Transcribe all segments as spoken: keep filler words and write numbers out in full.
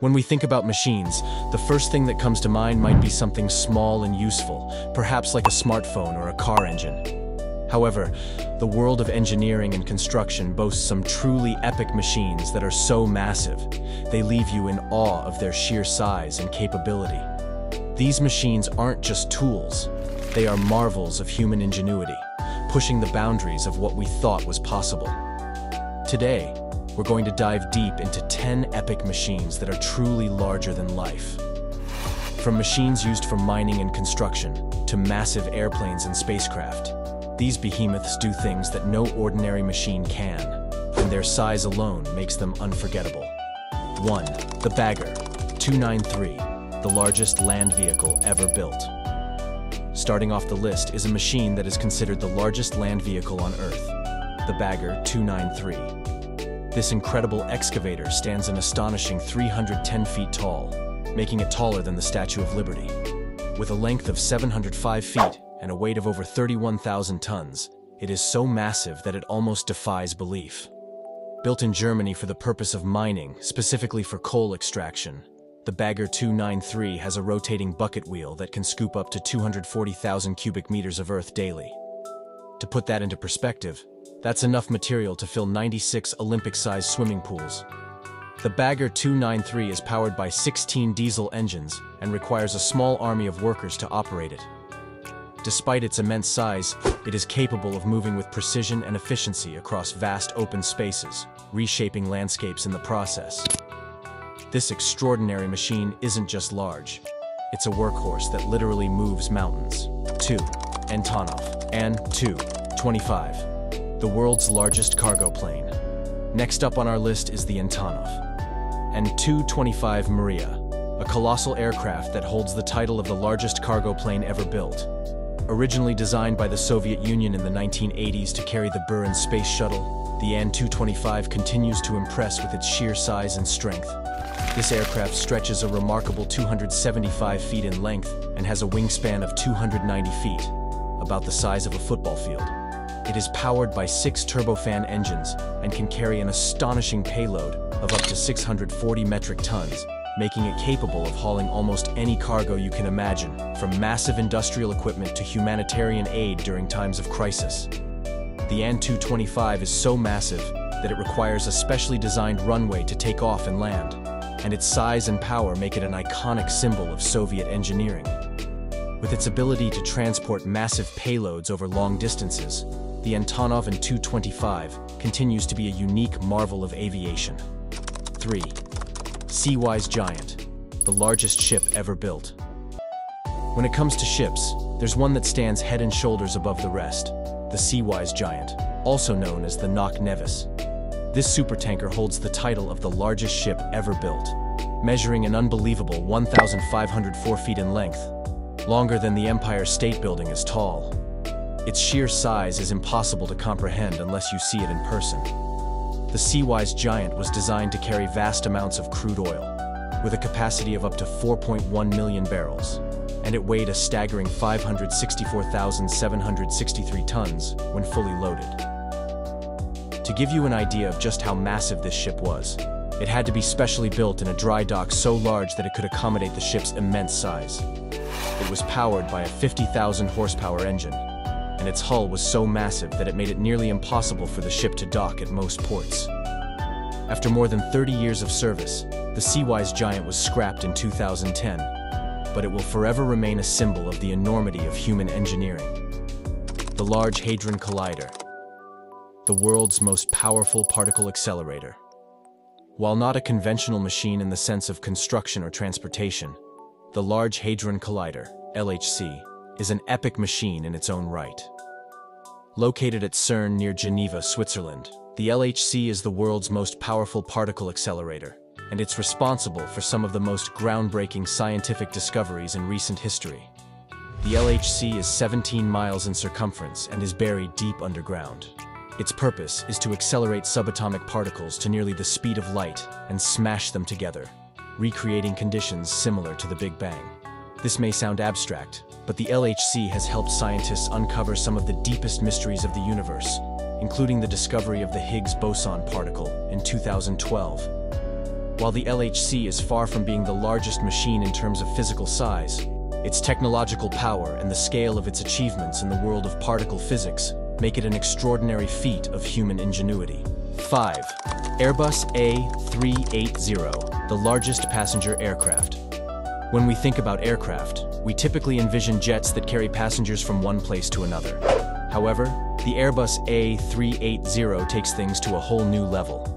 When we think about machines, the first thing that comes to mind might be something small and useful, perhaps like a smartphone or a car engine. However, the world of engineering and construction boasts some truly epic machines that are so massive, they leave you in awe of their sheer size and capability. These machines aren't just tools, they are marvels of human ingenuity, pushing the boundaries of what we thought was possible. Today, we're going to dive deep into ten epic machines that are truly larger than life. From machines used for mining and construction, to massive airplanes and spacecraft, these behemoths do things that no ordinary machine can, and their size alone makes them unforgettable. one. The Bagger two ninety-three, the largest land vehicle ever built. Starting off the list is a machine that is considered the largest land vehicle on Earth, the Bagger two ninety-three. This incredible excavator stands an astonishing three hundred ten feet tall, making it taller than the Statue of Liberty. With a length of seven hundred five feet and a weight of over thirty-one thousand tons, it is so massive that it almost defies belief. Built in Germany for the purpose of mining, specifically for coal extraction, the Bagger two ninety-three has a rotating bucket wheel that can scoop up to two hundred forty thousand cubic meters of earth daily. To put that into perspective, that's enough material to fill ninety-six Olympic-sized swimming pools. The Bagger two ninety-three is powered by sixteen diesel engines and requires a small army of workers to operate it. Despite its immense size, it is capable of moving with precision and efficiency across vast open spaces, reshaping landscapes in the process. This extraordinary machine isn't just large. It's a workhorse that literally moves mountains. two. Antonov An two twenty-five, the world's largest cargo plane. Next up on our list is the Antonov An two twenty-five Mriya, a colossal aircraft that holds the title of the largest cargo plane ever built. Originally designed by the Soviet Union in the nineteen eighties to carry the Buran space shuttle, the An two twenty-five continues to impress with its sheer size and strength. This aircraft stretches a remarkable two hundred seventy-five feet in length and has a wingspan of two hundred ninety feet, about the size of a football field. It is powered by six turbofan engines and can carry an astonishing payload of up to six hundred forty metric tons, making it capable of hauling almost any cargo you can imagine, from massive industrial equipment to humanitarian aid during times of crisis. The An two twenty-five is so massive that it requires a specially designed runway to take off and land, and its size and power make it an iconic symbol of Soviet engineering. With its ability to transport massive payloads over long distances, the Antonov An two twenty-five continues to be a unique marvel of aviation. three. Seawise Giant, the largest ship ever built. When it comes to ships, there's one that stands head and shoulders above the rest, the Seawise Giant, also known as the Knock Nevis. This supertanker holds the title of the largest ship ever built, measuring an unbelievable one thousand five hundred four feet in length, longer than the Empire State Building is tall. Its sheer size is impossible to comprehend unless you see it in person. The Seawise Giant was designed to carry vast amounts of crude oil, with a capacity of up to four point one million barrels, and it weighed a staggering five hundred sixty-four thousand seven hundred sixty-three tons when fully loaded. To give you an idea of just how massive this ship was, it had to be specially built in a dry dock so large that it could accommodate the ship's immense size. It was powered by a fifty thousand horsepower engine, and its hull was so massive that it made it nearly impossible for the ship to dock at most ports. After more than thirty years of service, the Seawise Giant was scrapped in two thousand ten, but it will forever remain a symbol of the enormity of human engineering. The Large Hadron Collider, the world's most powerful particle accelerator. While not a conventional machine in the sense of construction or transportation, the Large Hadron Collider, L H C, is an epic machine in its own right. Located at CERN near Geneva, Switzerland, the L H C is the world's most powerful particle accelerator, and it's responsible for some of the most groundbreaking scientific discoveries in recent history. The L H C is seventeen miles in circumference and is buried deep underground. Its purpose is to accelerate subatomic particles to nearly the speed of light and smash them together, recreating conditions similar to the Big Bang. This may sound abstract, but the L H C has helped scientists uncover some of the deepest mysteries of the universe, including the discovery of the Higgs boson particle in two thousand twelve. While the L H C is far from being the largest machine in terms of physical size, its technological power and the scale of its achievements in the world of particle physics make it an extraordinary feat of human ingenuity. five. Airbus A three eighty, the largest passenger aircraft. When we think about aircraft, we typically envision jets that carry passengers from one place to another. However, the Airbus A three eighty takes things to a whole new level.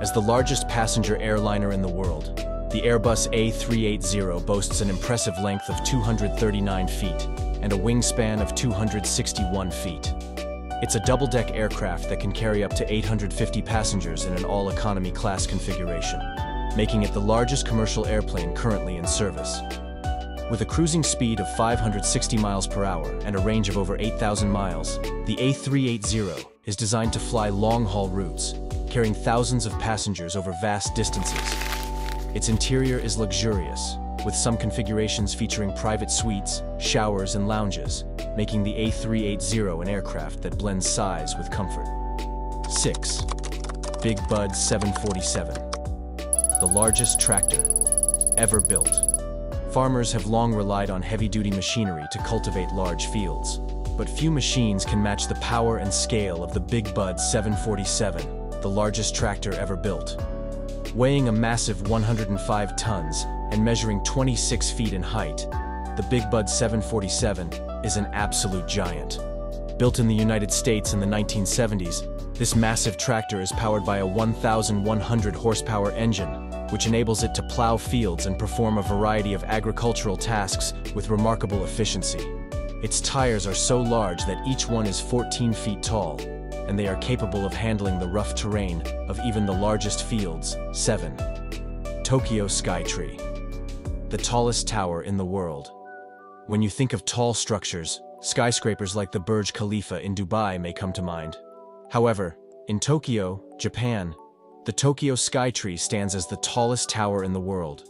As the largest passenger airliner in the world, the Airbus A three eighty boasts an impressive length of two hundred thirty-nine feet and a wingspan of two hundred sixty-one feet. It's a double-deck aircraft that can carry up to eight hundred fifty passengers in an all-economy class configuration, making it the largest commercial airplane currently in service. With a cruising speed of five hundred sixty miles per hour and a range of over eight thousand miles, the A three eighty is designed to fly long-haul routes, carrying thousands of passengers over vast distances. Its interior is luxurious, with some configurations featuring private suites, showers, and lounges, making the A three eighty an aircraft that blends size with comfort. six. Big Bud seven forty-seven, the largest tractor ever built. Farmers have long relied on heavy-duty machinery to cultivate large fields, but few machines can match the power and scale of the Big Bud seven forty-seven, the largest tractor ever built. Weighing a massive one hundred five tons and measuring twenty-six feet in height, the Big Bud seven forty-seven is an absolute giant. Built in the United States in the nineteen seventies, this massive tractor is powered by a one thousand one hundred horsepower engine, which enables it to plow fields and perform a variety of agricultural tasks with remarkable efficiency. Its tires are so large that each one is fourteen feet tall, and they are capable of handling the rough terrain of even the largest fields. seven. Tokyo Skytree, the tallest tower in the world. When you think of tall structures, skyscrapers like the Burj Khalifa in Dubai may come to mind. However, in Tokyo, Japan, the Tokyo Skytree stands as the tallest tower in the world.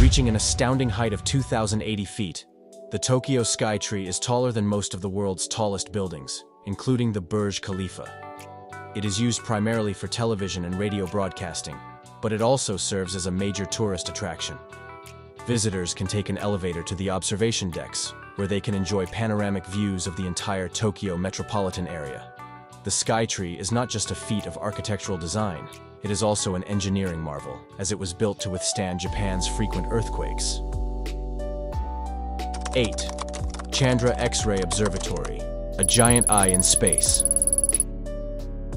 Reaching an astounding height of two thousand eighty feet, the Tokyo Skytree is taller than most of the world's tallest buildings, including the Burj Khalifa. It is used primarily for television and radio broadcasting, but it also serves as a major tourist attraction. Visitors can take an elevator to the observation decks, where they can enjoy panoramic views of the entire Tokyo metropolitan area. The Skytree is not just a feat of architectural design, it is also an engineering marvel, as it was built to withstand Japan's frequent earthquakes. eight. Chandra X-ray Observatory, a giant eye in space.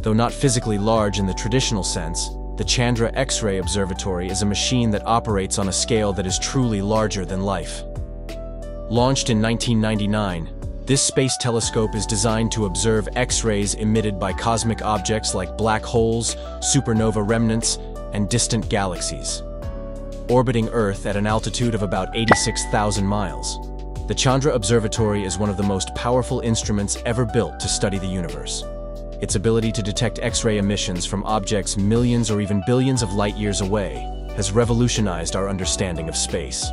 Though not physically large in the traditional sense, the Chandra X-ray Observatory is a machine that operates on a scale that is truly larger than life. Launched in nineteen ninety-nine, this space telescope is designed to observe X-rays emitted by cosmic objects like black holes, supernova remnants, and distant galaxies. Orbiting Earth at an altitude of about eighty-six thousand miles, the Chandra Observatory is one of the most powerful instruments ever built to study the universe. Its ability to detect X-ray emissions from objects millions or even billions of light years away has revolutionized our understanding of space.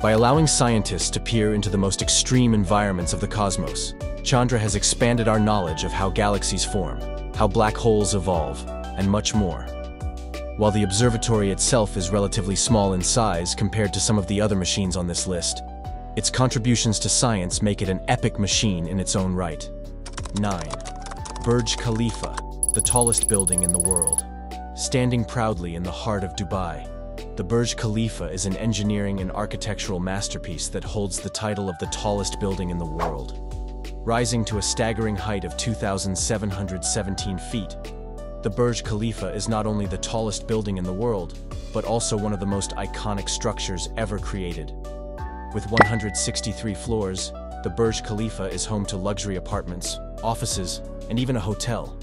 By allowing scientists to peer into the most extreme environments of the cosmos, Chandra has expanded our knowledge of how galaxies form, how black holes evolve, and much more. While the observatory itself is relatively small in size compared to some of the other machines on this list, its contributions to science make it an epic machine in its own right. nine. Burj Khalifa, the tallest building in the world. Standing proudly in the heart of Dubai, the Burj Khalifa is an engineering and architectural masterpiece that holds the title of the tallest building in the world. Rising to a staggering height of two thousand seven hundred seventeen feet, the Burj Khalifa is not only the tallest building in the world, but also one of the most iconic structures ever created. With one hundred sixty-three floors, the Burj Khalifa is home to luxury apartments, offices, and even a hotel,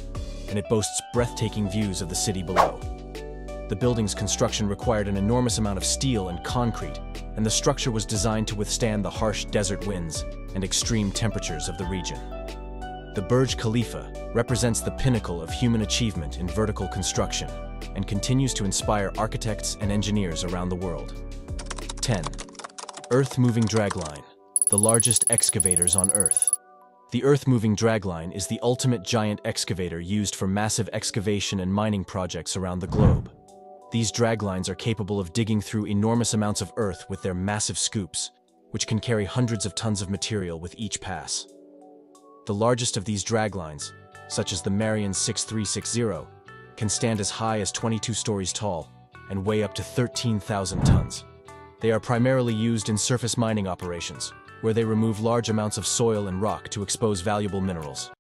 and it boasts breathtaking views of the city below. The building's construction required an enormous amount of steel and concrete, and the structure was designed to withstand the harsh desert winds and extreme temperatures of the region. The Burj Khalifa represents the pinnacle of human achievement in vertical construction and continues to inspire architects and engineers around the world. ten. Earth-moving dragline, the largest excavators on Earth. The earth-moving dragline is the ultimate giant excavator used for massive excavation and mining projects around the globe. These draglines are capable of digging through enormous amounts of Earth with their massive scoops, which can carry hundreds of tons of material with each pass. The largest of these draglines, such as the Marion sixty-three sixty, can stand as high as twenty-two stories tall and weigh up to thirteen thousand tons. They are primarily used in surface mining operations, where they remove large amounts of soil and rock to expose valuable minerals.